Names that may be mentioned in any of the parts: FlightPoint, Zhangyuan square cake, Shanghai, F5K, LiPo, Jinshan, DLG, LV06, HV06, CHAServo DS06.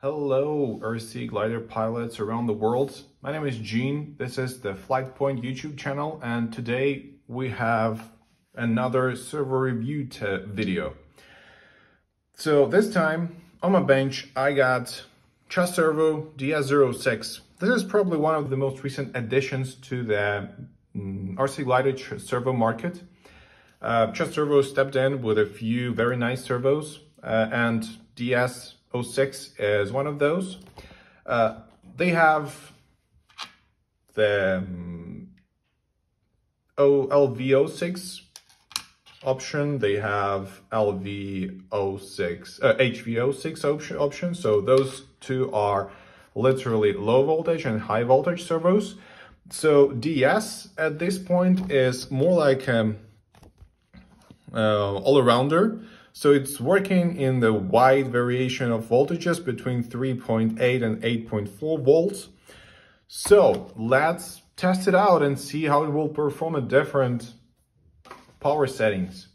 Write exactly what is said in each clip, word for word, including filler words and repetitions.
Hello R C glider pilots around the world. My name is Gene. This is the Flightpoint YouTube channel, and today we have another servo review video. So this time on my bench I got CHAServo D S zero six. This is probably one of the most recent additions to the mm, R C glider servo market. Uh, CHAServo stepped in with a few very nice servos uh, and D S zero six is one of those. Uh, they have the um, L V zero six option, they have L V zero six, uh, H V zero six option, option, so those two are literally low voltage and high voltage servos. So D S at this point is more like um, uh, all-arounder. So it's working in the wide variation of voltages between three point eight and eight point four volts. So let's test it out and see how it will perform at different power settings.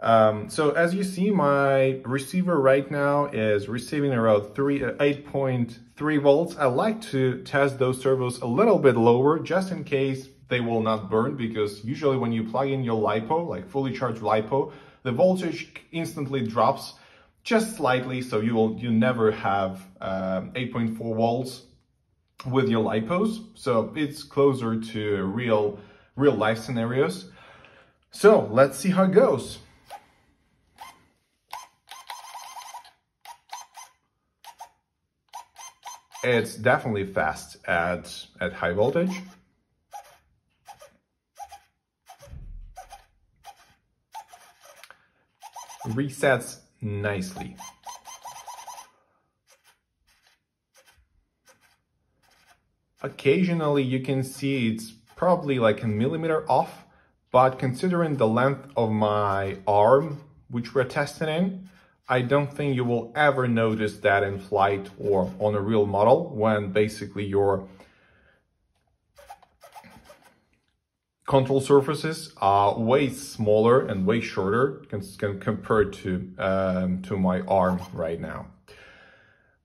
Um, so as you see, my receiver right now is receiving around eight point three volts. I like to test those servos a little bit lower just in case they will not burn, because usually when you plug in your LiPo, like fully charged LiPo, the voltage instantly drops just slightly, so you will you never have um, eight point four volts with your LiPos. So it's closer to real real life scenarios. So let's see how it goes. It's definitely fast at at high voltage. Resets nicely. Occasionally you can see it's probably like a millimeter off, but considering the length of my arm, which we're testing in, I don't think you will ever notice that in flight or on a real model, when basically your control surfaces are way smaller and way shorter compared to, um, to my arm right now.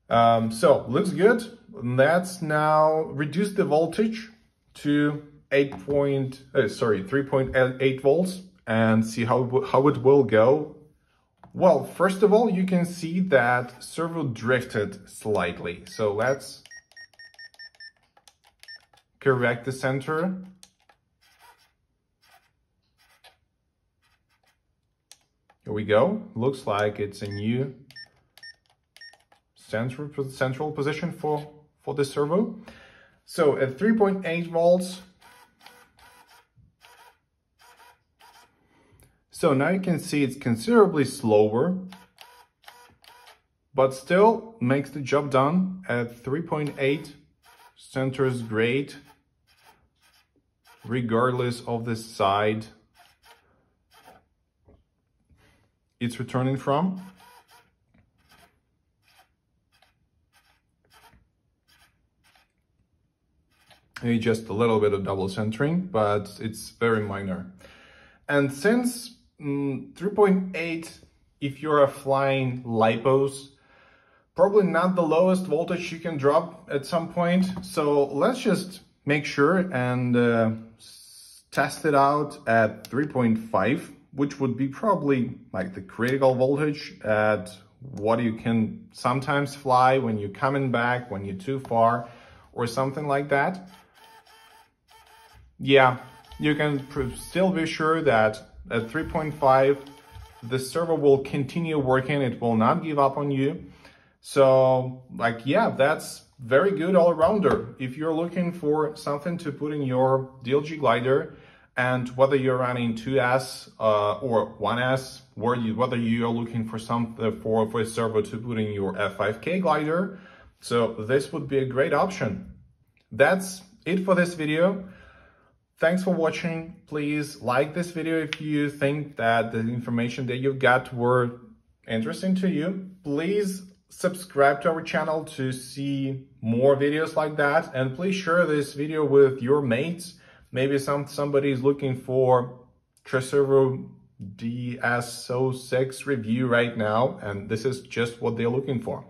Um, so looks good. Let's now reduce the voltage to eight point, uh, sorry, three point eight volts and see how, how it will go. Well, first of all, you can see that servo drifted slightly. So let's correct the center. Here we go. Looks like it's a new central, central position for, for the servo. So at three point eight volts, so now you can see it's considerably slower, but still makes the job done at three point eight, centers great, regardless of the side it's returning from. Maybe just a little bit of double centering, but it's very minor. And since three point eight, if you're flying LiPos, probably not the lowest voltage you can drop at some point. So let's just make sure and uh, test it out at three point five, which would be probably like the critical voltage at what you can sometimes fly when you're coming back, when you're too far or something like that. Yeah, you can still be sure that at three point five, the servo will continue working. It will not give up on you. So like, yeah, that's very good all-rounder. If you're looking for something to put in your D L G glider, and whether you're running two S uh, or one S, where you, whether you're looking for some for, for a servo to put in your F five K glider, so this would be a great option. That's it for this video. Thanks for watching. Please like this video if you think that the information that you got were interesting to you. Please subscribe to our channel to see more videos like that, and please share this video with your mates. Maybe some somebody is looking for CHAServo D S zero six review right now, and this is just what they're looking for.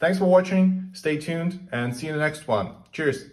Thanks for watching, stay tuned, and see you in the next one. Cheers!